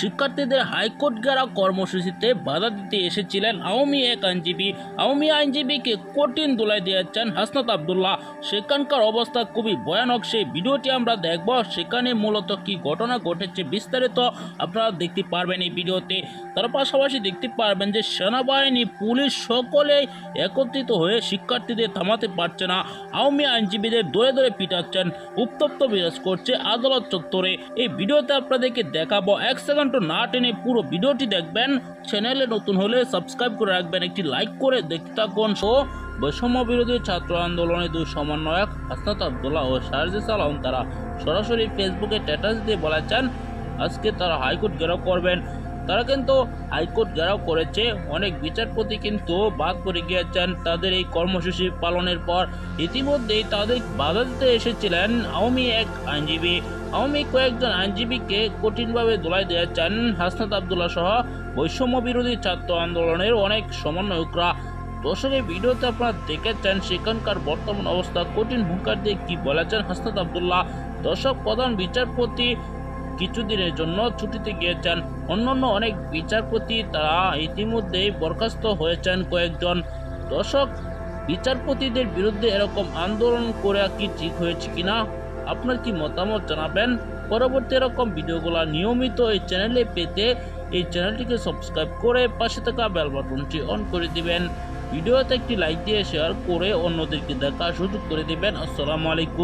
শিক্ষক শিক্ষার্থীদের হাইকোর্ট ঘেরাও কর্মসূচিতে বাধা দিতে এসেছিলেন আউমি এক আইনজীবী। আউমি আইনজীবীকে কঠিন দোলায় দিয়েছেন হাসনাত আব্দুল্লাহ। সেখানকার অবস্থা খুবই ভয়ানক, সেই ভিডিওটি আমরা দেখব। সেখানে মূলত কি ঘটনা ঘটেছে বিস্তারিত আপনারা দেখতে পারবেন এই ভিডিওতে। তার পাশাপাশি দেখতে পারবেন যে সেনাবাহিনী, পুলিশ সকলেই একত্রিত হয়ে শিক্ষার্থীদের থামাতে পারছে না। আওয়ামী আইনজীবীদের ধরে ধরে পিটাচ্ছেন, উত্তপ্ত বিরাজ করছে আদালত চত্বরে। এই ভিডিওতে আপনাদেরকে দেখাবো, এক সেকেন্ডও না টেনে পুরো ভিডিওটি দেখবেন। চ্যানেলে নতুন হলে সাবস্ক্রাইব করে রাখবেন, একটি লাইক করে দেখতে থাকুন। বৈষম্য বিরোধী ছাত্র আন্দোলনের দুই সমন্বয়ক হাসনাত আব্দুল্লাহ ও শারজিস আলম তারা সরাসরি ফেসবুকে স্ট্যাটাস দিয়ে বলেছেন আজকে তারা হাইকোর্ট ঘেরাও করবেন। তারা কিন্তু হাইকোর্ট ঘেরাও করেছে, অনেক বিচারপতি কিন্তু বাদ পড়ে গিয়েছেন তাদের এই কর্মসূচি পালনের পর। ইতিমধ্যেই তাদের বাধা দিতে এসেছিলেন আওয়ামী এক আইনজীবী। আওয়ামী কয়েকজন আইনজীবীকে কঠিনভাবে দোলাই দিয়েছেন হাসনাত আব্দুল্লাহ সহ বৈষম্য বিরোধী ছাত্র আন্দোলনের অনেক সমন্বয়করা। দর্শক, এই ভিডিওতে আপনারা দেখেছেন সেখানকার বর্তমান অবস্থা, কঠিন হুঙ্কার দিয়ে কী বলেছেন হাসনাত আব্দুল্লাহ। দর্শক, প্রধান বিচারপতি কিছুদিনের জন্য ছুটিতে গিয়েছেন, অন্যান্য অনেক বিচারপতি তারা ইতিমধ্যেই বরখাস্ত হয়েছেন কয়েকজন। দর্শক, বিচারপতিদের বিরুদ্ধে এরকম আন্দোলন করা কি ঠিক হয়েছে কিনা আপনার কি মতামত জানাবেন। পরবর্তী এরকম ভিডিওগুলো নিয়মিত এই চ্যানেলে পেতে এই চ্যানেলটিকে সাবস্ক্রাইব করে পাশে থাকা বেল বাটনটি অন করে দিবেন। ভিডিওতে একটি লাইক দিয়ে শেয়ার করে অন্যদেরকে দেখার সুযোগ করে দিবেন। আসসালামু আলাইকুম।